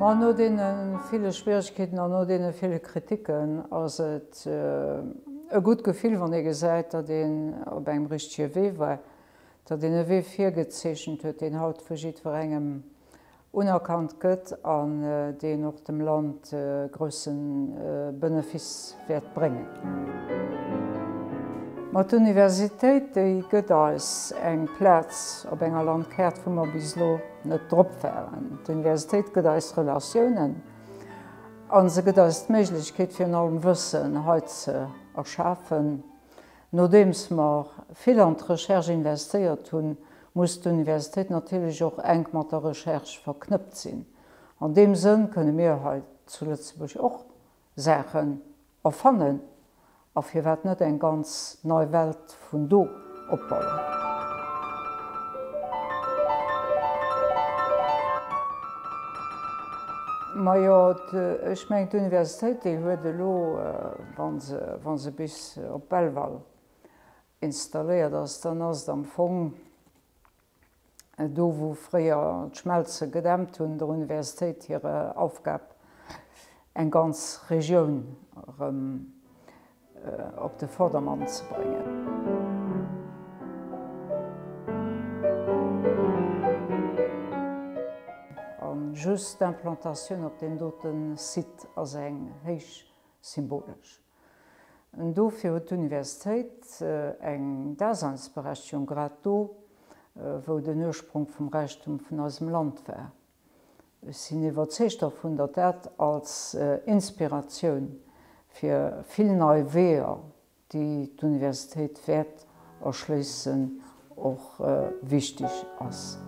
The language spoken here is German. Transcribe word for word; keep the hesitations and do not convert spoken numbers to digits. Man hat denen viele Schwierigkeiten, man hat denen viele Kritiken. Also es, äh, ein gutes Gefühl, wenn ich gesagt habe, dass ich auf einem richtigen Weg war, dass ich einen Weg vorgezeichnet habe, den halt verschiedene Vereine unerkannt wird und äh, den auch dem Land äh, großen äh, Benefis wird bringen. Mit der Universität gibt es einen Platz auf einer Landkarte, wo wir bislang nicht drauf wären. Die Universität gibt es Relationen und sie gibt es die Möglichkeit, für ein Wissen heute zu erschaffen. Nachdem wir viel an die Recherche investiert haben, muss die Universität natürlich auch eng mit der Recherche verknüpft sein. In dem Sinn können wir heute zu Lützburg auch Sachen erfahren. Aber wir werden nicht eine ganz neue Welt von hier aufbauen. Aber ja, die, ich meine, die Universität die hat hier, wenn sie, wenn sie bis auf Bellwall installiert ist, dann ist am Anfang, da wo früher die Schmelze gedämmt und der Universität ihre Aufgabe, eine ganze Region um, auf den Vordermann zu bringen. Und just die Implantation auf dem dorten Sitz ist höchst symbolisch. Und dafür hat die Universität eine Daseinsberechtigung, gerade hier, wo der Ursprung vom Reichtum von unserem Land war. Wir sind überzeugt davon, dass das als Inspiration für viele neue Wege, die die Universität wird erschließen, auch äh, wichtig ist.